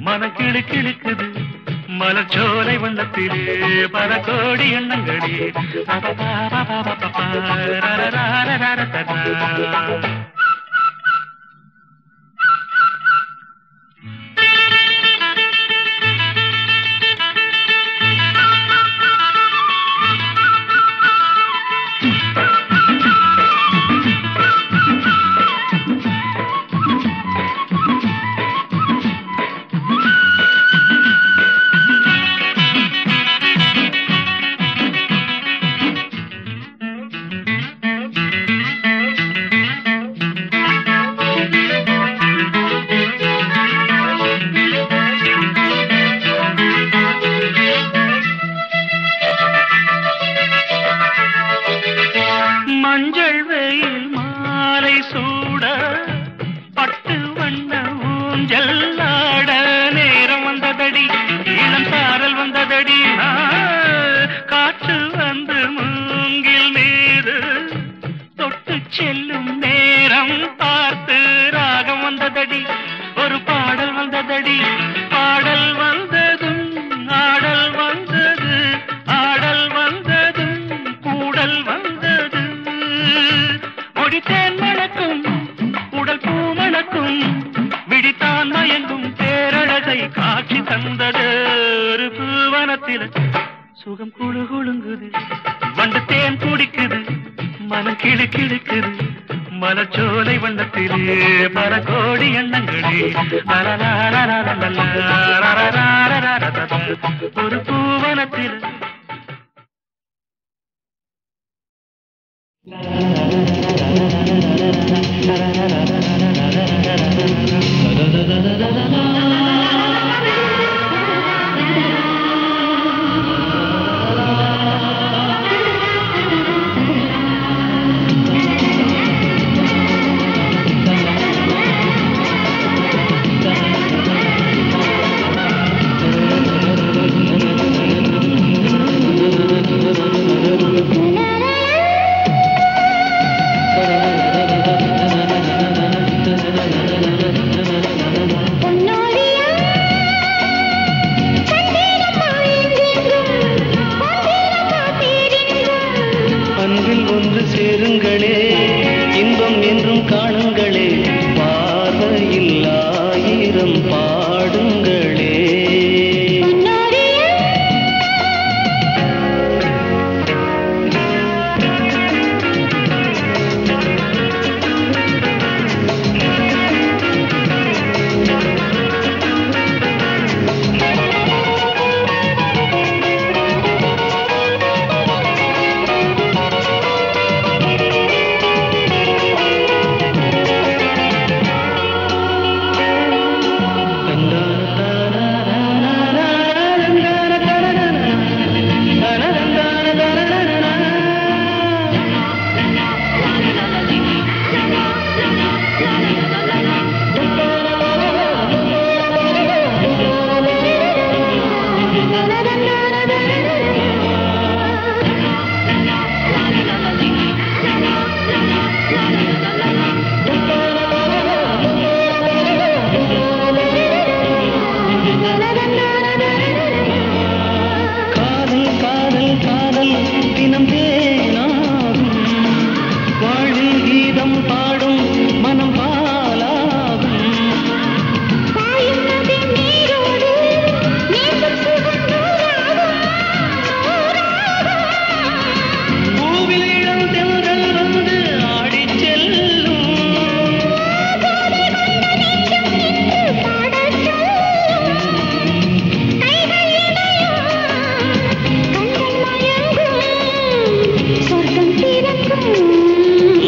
மலச்சோலை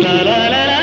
la la la la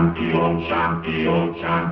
Shanti Om Shanti Om Shanti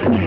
मन